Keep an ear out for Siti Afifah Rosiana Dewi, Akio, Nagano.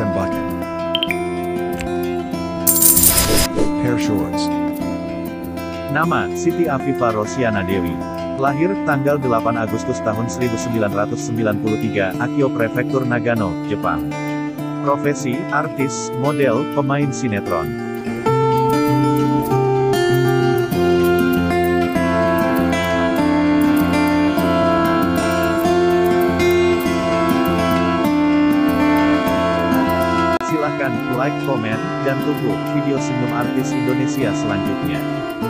dipersembahkan. Hair Shorts. Nama, Siti Afifah Rosiana Dewi. Lahir, tanggal 8 Agustus tahun 1993, Akio Prefektur Nagano, Jepang. Profesi, artis, model, pemain sinetron. Silahkan like, komen, dan tunggu video senyum artis Indonesia selanjutnya.